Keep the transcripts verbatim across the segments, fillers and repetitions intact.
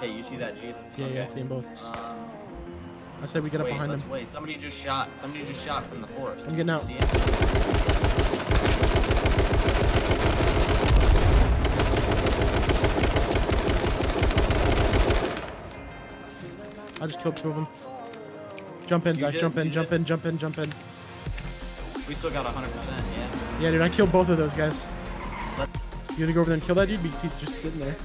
Hey, you see that, Jesus? Yeah, okay. Yeah, I see them both. Uh, I said we get wait, up behind them. Wait, somebody just shot. Somebody just shot from the forest. I'm getting out. I just killed two of them. Jump in, Zach. Did, jump in, jump did. in, jump in, jump in. We still got one hundred percent, yeah? Yeah, dude, I killed both of those guys. You gonna go over there and kill that dude because he's just sitting there?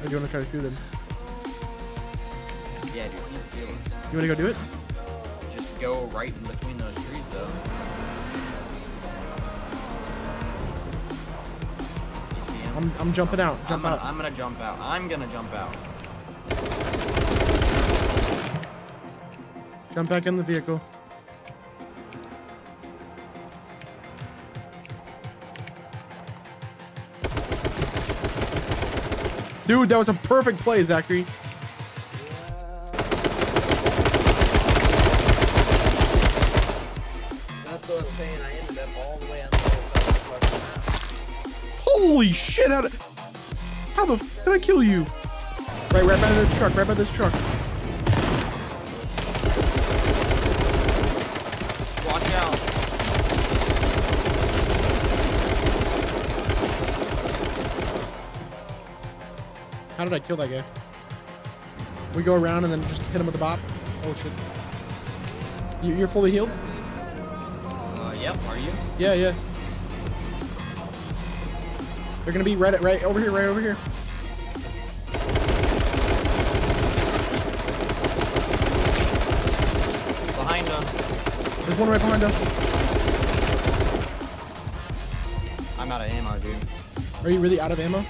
Or do you want to try to shoot him? Yeah, dude, he's dealing. You want to go do it? Just go right in between those trees, though. You see him? I'm, I'm jumping out. Jump I'm out. Gonna, I'm gonna jump out. I'm gonna jump out. Jump back in the vehicle. Dude, that was a perfect play, Zachary. That's what I'm saying. I ended up all the way on the other side. Holy shit! How did, how the f did I kill you? Right, right by this truck. Right by this truck. Watch out. How did I kill that guy? We go around and then just hit him with the bop. Oh shit! You, you're fully healed? Uh, yep. Are you? Yeah, yeah. They're gonna be right at, right over here, right over here. Behind us. There's one right behind us. I'm out of ammo, dude. Are you really out of ammo?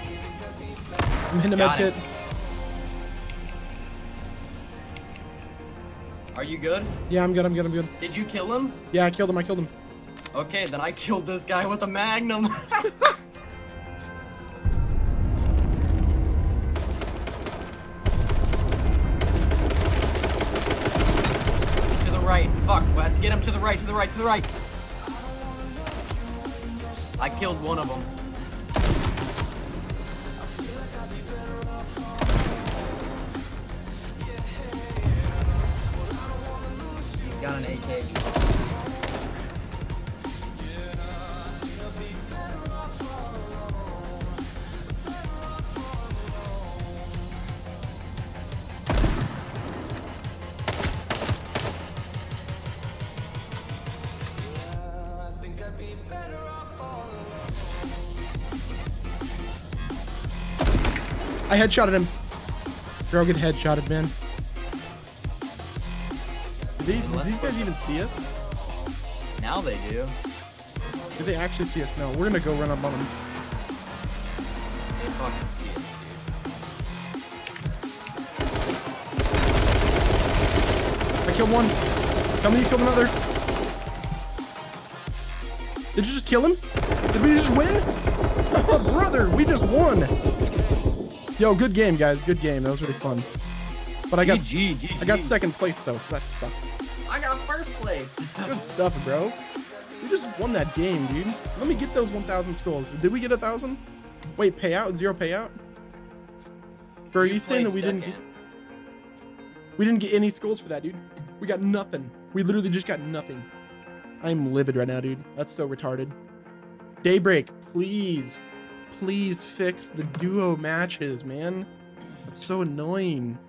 I'm hitting a med kit. Are you good? Yeah, I'm good, I'm good, I'm good. Did you kill him? Yeah, I killed him, I killed him. Okay, then I killed this guy with a magnum. To the right, fuck, Wes, get him to the right, to the right, to the right. I killed one of them. Got an A K. I headshotted him. Brogan headshotted, man. Did, did these guys even see us? Now they do. Did they actually see us? No, we're gonna go run up on them. They fucking see us, dude. I killed one. Tell me you killed another. Did you just kill him? Did we just win? Brother, we just won. Yo, good game, guys. Good game. That was really fun. But I got G G, G G. I got second place though, so that sucks. I got first place. Good stuff, bro. We just won that game, dude. Let me get those one thousand skulls. Did we get a thousand? Wait, payout? Zero payout? Bro, are you, you saying that we second. didn't get? We didn't get any skulls for that, dude. We got nothing. We literally just got nothing. I'm livid right now, dude. That's so retarded. Daybreak, please, please fix the duo matches, man. That's so annoying.